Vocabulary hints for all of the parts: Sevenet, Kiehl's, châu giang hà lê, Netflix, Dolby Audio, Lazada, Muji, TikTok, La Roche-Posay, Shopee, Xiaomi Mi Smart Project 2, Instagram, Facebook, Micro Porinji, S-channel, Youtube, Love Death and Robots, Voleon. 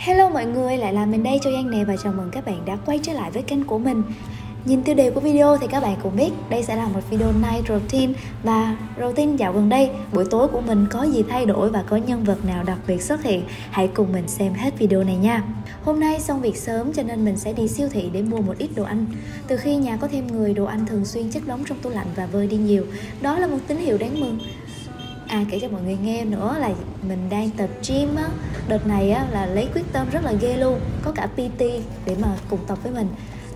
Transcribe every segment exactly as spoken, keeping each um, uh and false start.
Hello mọi người, lại là mình đây, Châu Giang nè, và chào mừng các bạn đã quay trở lại với kênh của mình. Nhìn tiêu đề của video thì các bạn cũng biết đây sẽ là một video night routine. Và routine dạo gần đây, buổi tối của mình có gì thay đổi và có nhân vật nào đặc biệt xuất hiện. Hãy cùng mình xem hết video này nha. Hôm nay xong việc sớm cho nên mình sẽ đi siêu thị để mua một ít đồ ăn. Từ khi nhà có thêm người, đồ ăn thường xuyên chất đóng trong tủ lạnh và vơi đi nhiều. Đó là một tín hiệu đáng mừng. À, kể cho mọi người nghe nữa là mình đang tập gym á. Đợt này á, là lấy quyết tâm rất là ghê luôn. Có cả pê tê để mà cùng tập với mình.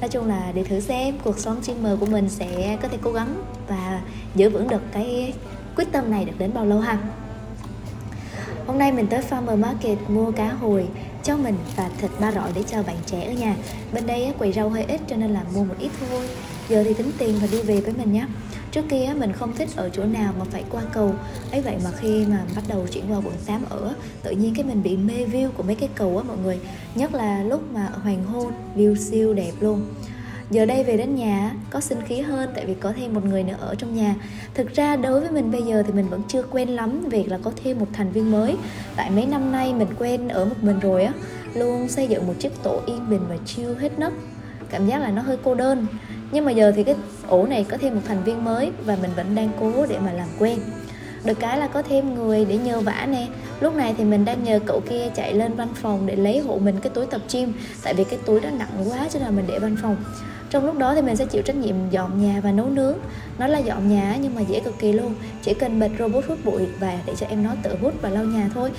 Nói chung là để thử xem cuộc sống streamer của mình sẽ có thể cố gắng và giữ vững được cái quyết tâm này được đến bao lâu ha. Hôm nay mình tới Farmer Market mua cá hồi cho mình và thịt ba rọi để cho bạn trẻ ở nhà. Bên đây quầy rau hơi ít cho nên là mua một ít thôi. Giờ thì tính tiền và đi về với mình nhé. Trước kia mình không thích ở chỗ nào mà phải qua cầu. Ấy vậy mà khi mà bắt đầu chuyển qua quận tám ở, tự nhiên cái mình bị mê view của mấy cái cầu á mọi người. Nhất là lúc mà hoàng hôn, view siêu đẹp luôn. Giờ đây về đến nhà có sinh khí hơn tại vì có thêm một người nữa ở trong nhà. Thực ra đối với mình bây giờ thì mình vẫn chưa quen lắm việc là có thêm một thành viên mới. Tại mấy năm nay mình quen ở một mình rồi á, luôn xây dựng một chiếc tổ yên bình và chill hết nấc. Cảm giác là nó hơi cô đơn. Nhưng mà giờ thì cái ổ này có thêm một thành viên mới và mình vẫn đang cố để mà làm quen. Được cái là có thêm người để nhờ vả nè. Lúc này thì mình đang nhờ cậu kia chạy lên văn phòng để lấy hộ mình cái túi tập gym. Tại vì cái túi đó nặng quá cho nên mình để văn phòng. Trong lúc đó thì mình sẽ chịu trách nhiệm dọn nhà và nấu nướng. Nó là dọn nhà nhưng mà dễ cực kỳ luôn. Chỉ cần bật robot hút bụi và để cho em nó tự hút và lau nhà thôi.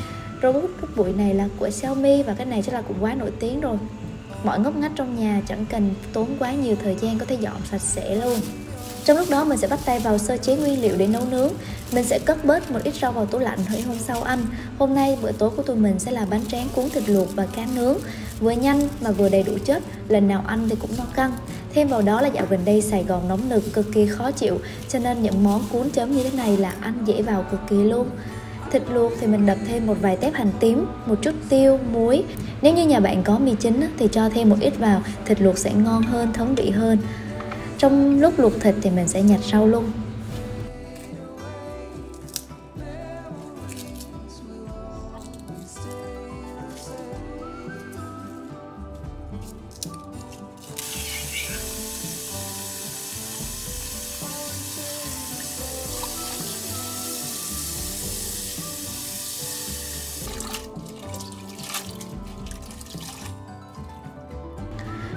Robot hút bụi này là của Xiaomi và cái này chắc là cũng quá nổi tiếng rồi. Mọi ngóc ngách trong nhà chẳng cần tốn quá nhiều thời gian, có thể dọn sạch sẽ luôn. Trong lúc đó mình sẽ bắt tay vào sơ chế nguyên liệu để nấu nướng. Mình sẽ cất bớt một ít rau vào tủ lạnh để hôm sau ăn. Hôm nay bữa tối của tụi mình sẽ là bánh tráng cuốn thịt luộc và cá nướng. Vừa nhanh mà vừa đầy đủ chất, lần nào ăn thì cũng no căng. Thêm vào đó là dạo gần đây Sài Gòn nóng nực cực kỳ khó chịu, cho nên những món cuốn chấm như thế này là ăn dễ vào cực kỳ luôn. Thịt luộc thì mình đập thêm một vài tép hành tím, một chút tiêu, muối. Nếu như nhà bạn có mì chính thì cho thêm một ít vào, thịt luộc sẽ ngon hơn, thấm vị hơn. Trong lúc luộc thịt thì mình sẽ nhặt rau luôn.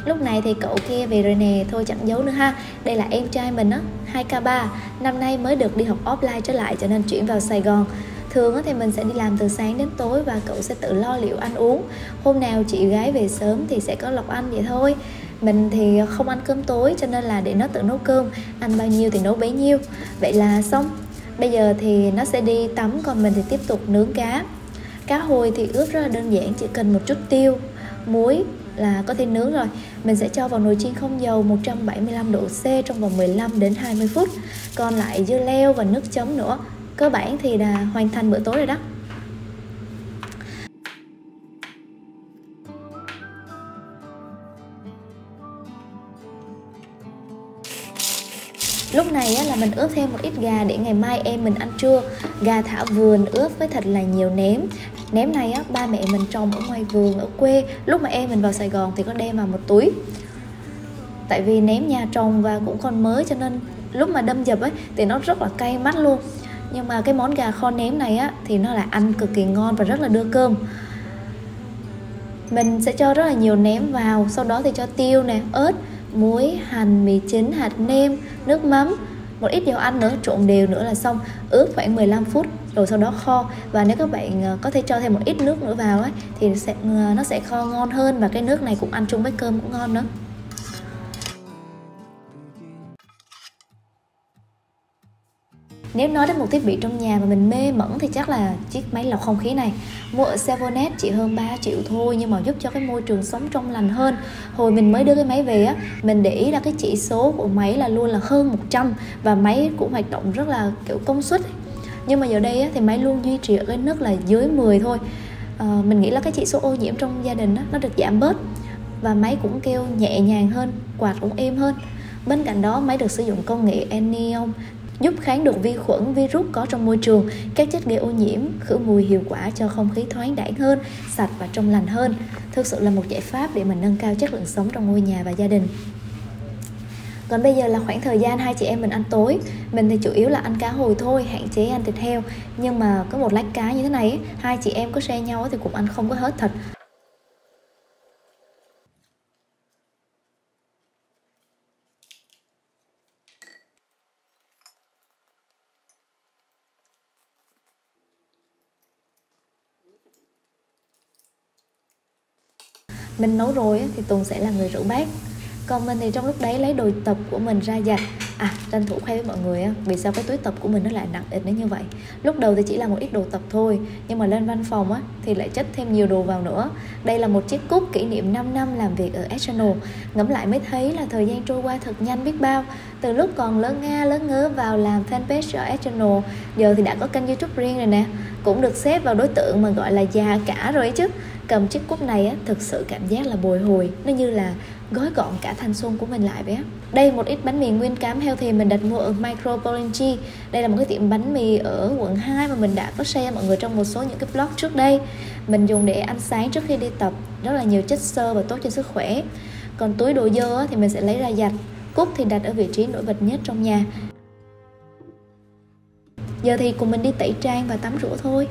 Lúc này thì cậu kia về rồi nè, thôi chẳng giấu nữa ha. Đây là em trai mình á, hai k ba. Năm nay mới được đi học offline trở lại cho nên chuyển vào Sài Gòn. Thường thì mình sẽ đi làm từ sáng đến tối và cậu sẽ tự lo liệu ăn uống. Hôm nào chị gái về sớm thì sẽ có lộc ăn vậy thôi. Mình thì không ăn cơm tối cho nên là để nó tự nấu cơm, ăn bao nhiêu thì nấu bấy nhiêu. Vậy là xong. Bây giờ thì nó sẽ đi tắm, còn mình thì tiếp tục nướng cá. Cá hồi thì ướp rất là đơn giản, chỉ cần một chút tiêu, muối là có thể nướng rồi. Mình sẽ cho vào nồi chiên không dầu một trăm bảy mươi lăm độ C trong vòng mười lăm đến hai mươi phút. Còn lại dưa leo và nước chấm nữa. Cơ bản thì là hoàn thành bữa tối rồi đó. Lúc này là mình ướp thêm một ít gà để ngày mai em mình ăn trưa. Gà thả vườn ướp với thật là nhiều nếm. Ném này á, ba mẹ mình trồng ở ngoài vườn ở quê. Lúc mà em mình vào Sài Gòn thì có đem vào một túi. Tại vì ném nhà trồng và cũng còn mới cho nên lúc mà đâm dập ấy thì nó rất là cay mắt luôn. Nhưng mà cái món gà kho ném này á thì nó là ăn cực kỳ ngon và rất là đưa cơm. Mình sẽ cho rất là nhiều ném vào, sau đó thì cho tiêu nè, ớt, muối, hành, mì chính, hạt nêm, nước mắm, một ít dầu ăn nữa, trộn đều nữa là xong. Ướp khoảng mười lăm phút rồi sau đó kho. Và nếu các bạn có thể cho thêm một ít nước nữa vào ấy, thì sẽ, nó sẽ kho ngon hơn. Và cái nước này cũng ăn chung với cơm cũng ngon nữa. Nếu nói đến một thiết bị trong nhà mà mình mê mẩn thì chắc là chiếc máy lọc không khí này. Mua ở Sevenet chỉ hơn ba triệu thôi nhưng mà giúp cho cái môi trường sống trong lành hơn. Hồi mình mới đưa cái máy về á, mình để ý là cái chỉ số của máy là luôn là hơn một trăm. Và máy cũng hoạt động rất là kiểu công suất. Nhưng mà giờ đây á, thì máy luôn duy trì ở cái nước là dưới mười thôi. à, Mình nghĩ là cái chỉ số ô nhiễm trong gia đình á, nó được giảm bớt. Và máy cũng kêu nhẹ nhàng hơn, quạt cũng êm hơn. Bên cạnh đó máy được sử dụng công nghệ anion giúp kháng được vi khuẩn, virus có trong môi trường, các chất gây ô nhiễm, khử mùi hiệu quả cho không khí thoáng đãng hơn, sạch và trong lành hơn. Thực sự là một giải pháp để mình nâng cao chất lượng sống trong ngôi nhà và gia đình. Còn bây giờ là khoảng thời gian hai chị em mình ăn tối. Mình thì chủ yếu là ăn cá hồi thôi, hạn chế ăn thịt heo. Nhưng mà có một lát cá như thế này, hai chị em có share nhau thì cũng ăn không có hết thật. Mình nấu rồi thì Tùng sẽ là người rửa bát, còn mình thì trong lúc đấy lấy đồ tập của mình ra giặt. À, tranh thủ khoe với mọi người vì sao cái túi tập của mình nó lại nặng ít đến như vậy. Lúc đầu thì chỉ là một ít đồ tập thôi, nhưng mà lên văn phòng á thì lại chất thêm nhiều đồ vào nữa. Đây là một chiếc cúc kỷ niệm năm năm làm việc ở S-channel. Ngẫm lại mới thấy là thời gian trôi qua thật nhanh biết bao. Từ lúc còn lớn nga lớn ngớ vào làm fanpage ở S-channel, giờ thì đã có kênh YouTube riêng rồi nè, cũng được xếp vào đối tượng mà gọi là già cả rồi ấy chứ. Cầm chiếc cúp này á, thực sự cảm giác là bồi hồi, nó như là gói gọn cả thanh xuân của mình lại bé. Đây một ít bánh mì nguyên cám healthy mình đặt mua ở Micro Porinji. Đây là một cái tiệm bánh mì ở quận hai mà mình đã có share mọi người trong một số những cái vlog trước đây. Mình dùng để ăn sáng trước khi đi tập, rất là nhiều chất xơ và tốt cho sức khỏe. Còn túi đồ dơ á, thì mình sẽ lấy ra giặt. Cúp thì đặt ở vị trí nổi bật nhất trong nhà. Giờ thì cùng mình đi tẩy trang và tắm rửa thôi.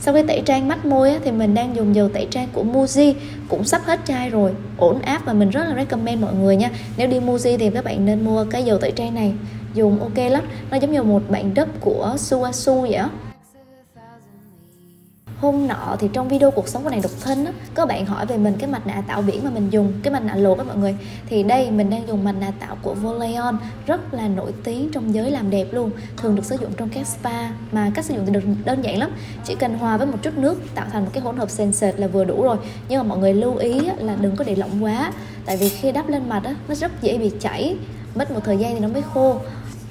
Sau khi tẩy trang mắt môi á, thì mình đang dùng dầu tẩy trang của Muji, cũng sắp hết chai rồi, ổn áp và mình rất là recommend mọi người nha. Nếu đi Muji thì các bạn nên mua cái dầu tẩy trang này, dùng ok lắm, nó giống như một bạn đắp của Suasu vậy á. Hôm nọ thì trong video cuộc sống của nàng độc thân á, các bạn hỏi về mình cái mặt nạ tạo biển mà mình dùng, cái mặt nạ lột á mọi người. Thì đây mình đang dùng mặt nạ tạo của Voleon, rất là nổi tiếng trong giới làm đẹp luôn, thường được sử dụng trong các spa. Mà cách sử dụng thì được đơn giản lắm, chỉ cần hòa với một chút nước tạo thành một cái hỗn hợp sền sệt là vừa đủ rồi. Nhưng mà mọi người lưu ý là đừng có để lỏng quá, tại vì khi đắp lên mặt á, nó rất dễ bị chảy, mất một thời gian thì nó mới khô.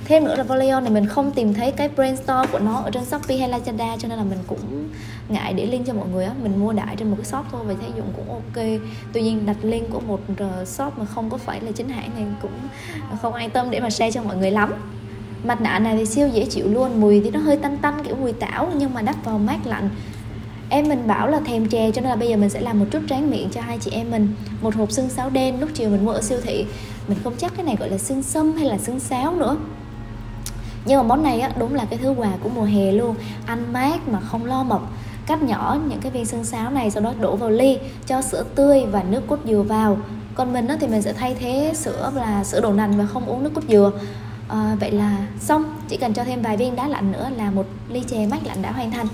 Thêm nữa là Voleon này mình không tìm thấy cái brand store của nó ở trên Shopee hay Lazada, cho nên là mình cũng ngại để link cho mọi người á. Mình mua đại trên một cái shop thôi và thấy dùng cũng ok. Tuy nhiên đặt link của một shop mà không có phải là chính hãng này cũng không an tâm để mà share cho mọi người lắm. Mặt nạ này thì siêu dễ chịu luôn, mùi thì nó hơi tanh tanh kiểu mùi tảo nhưng mà đắp vào mát lạnh. Em mình bảo là thèm chè cho nên là bây giờ mình sẽ làm một chút tráng miệng cho hai chị em mình. Một hộp xương sáo đen lúc chiều mình mua ở siêu thị. Mình không chắc cái này gọi là xương sâm hay là xương sáo nữa. Nhưng mà món này á, đúng là cái thứ quà của mùa hè luôn, ăn mát mà không lo mập. Cắt nhỏ những cái viên xương sáo này, sau đó đổ vào ly, cho sữa tươi và nước cốt dừa vào. Còn mình á, thì mình sẽ thay thế sữa là sữa đậu nành và không uống nước cốt dừa. à, Vậy là xong, chỉ cần cho thêm vài viên đá lạnh nữa là một ly chè mát lạnh đã hoàn thành.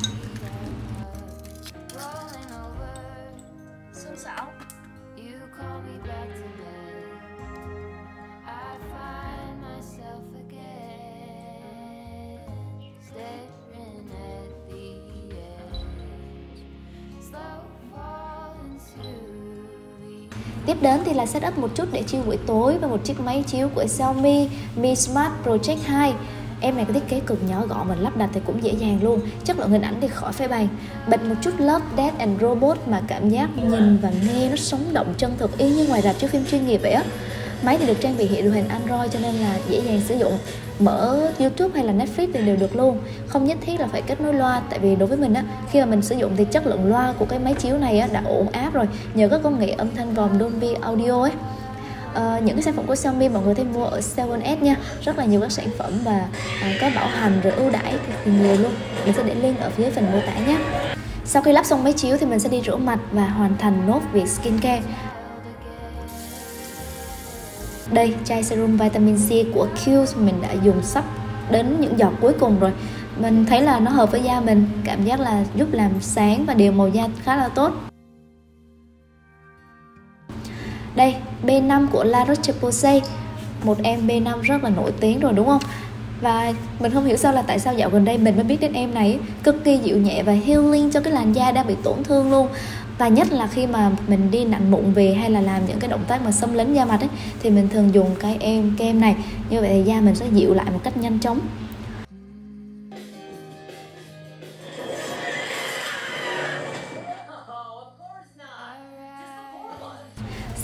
Tiếp đến thì là set up một chút để chiêu buổi tối và một chiếc máy chiếu của Xiaomi Mi Smart Project hai. Em này có thiết kế cực nhỏ gọn và lắp đặt thì cũng dễ dàng luôn. Chất lượng hình ảnh thì khỏi phải bàn. Bật một chút Love Death and Robots mà cảm giác nhìn và nghe nó sống động chân thực y như ngoài rạp chiếu phim chuyên nghiệp vậy á. Máy thì được trang bị hệ điều hành Android cho nên là dễ dàng sử dụng. Mở YouTube hay là Netflix thì đều được luôn, không nhất thiết là phải kết nối loa. Tại vì đối với mình á, khi mà mình sử dụng thì chất lượng loa của cái máy chiếu này á, đã ổn áp rồi nhờ các công nghệ âm thanh vòng Dolby Audio ấy. À, những cái sản phẩm của Xiaomi mọi người thêm mua ở Sevenet nha, rất là nhiều các sản phẩm và à, có bảo hành rồi ưu đãi thì nhiều luôn. Mình sẽ để link ở phía phần mô tả nhé. Sau khi lắp xong máy chiếu thì mình sẽ đi rửa mặt và hoàn thành nốt việc skincare. Đây, chai serum vitamin C của Kiehl's mình đã dùng sắp đến những giọt cuối cùng rồi. Mình thấy là nó hợp với da mình, cảm giác là giúp làm sáng và đều màu da khá là tốt. Đây, bê năm của La Roche-Posay, một em bê năm rất là nổi tiếng rồi đúng không? Và mình không hiểu sao là tại sao dạo gần đây mình mới biết đến em này, cực kỳ dịu nhẹ và healing cho cái làn da đang bị tổn thương luôn. Và nhất là khi mà mình đi nặn mụn về hay là làm những cái động tác mà xâm lấn da mặt ấy, thì mình thường dùng cái em kem này. Như vậy thì da mình sẽ dịu lại một cách nhanh chóng.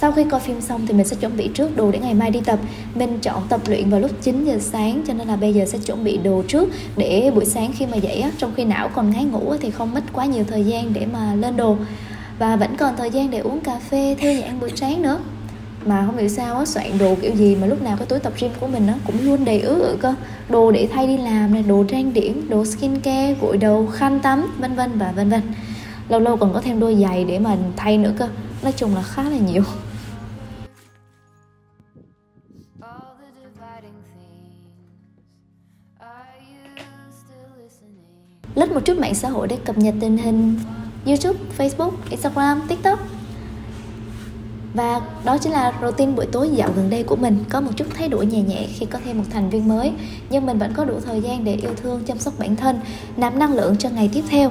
Sau khi coi phim xong thì mình sẽ chuẩn bị trước đồ để ngày mai đi tập. Mình chọn tập luyện vào lúc chín giờ sáng, cho nên là bây giờ sẽ chuẩn bị đồ trước để buổi sáng khi mà dậy á, trong khi não còn ngái ngủ thì không mất quá nhiều thời gian để mà lên đồ. Và vẫn còn thời gian để uống cà phê, thư giãn buổi sáng nữa. Mà không hiểu sao á, soạn đồ kiểu gì mà lúc nào cái túi tập gym của mình á cũng luôn đầy ứ ứ cơ. Đồ để thay đi làm này, đồ trang điểm, đồ skincare, gội đầu, khăn tắm, vân vân và vân vân. Lâu lâu còn có thêm đôi giày để mà thay nữa cơ. Nói chung là khá là nhiều. Lướt một chút mạng xã hội để cập nhật tình hình YouTube, Facebook, Instagram, TikTok. Và đó chính là routine buổi tối dạo gần đây của mình. Có một chút thay đổi nhẹ nhẹ khi có thêm một thành viên mới, nhưng mình vẫn có đủ thời gian để yêu thương, chăm sóc bản thân, nạp năng lượng cho ngày tiếp theo.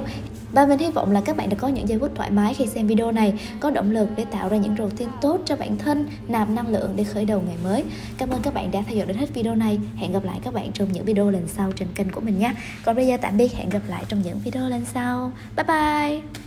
Và mình hy vọng là các bạn đã có những giây phút thoải mái khi xem video này, có động lực để tạo ra những routine tốt cho bản thân, nạp năng lượng để khởi đầu ngày mới. Cảm ơn các bạn đã theo dõi đến hết video này. Hẹn gặp lại các bạn trong những video lần sau trên kênh của mình nha. Còn bây giờ tạm biệt, hẹn gặp lại trong những video lần sau. Bye bye!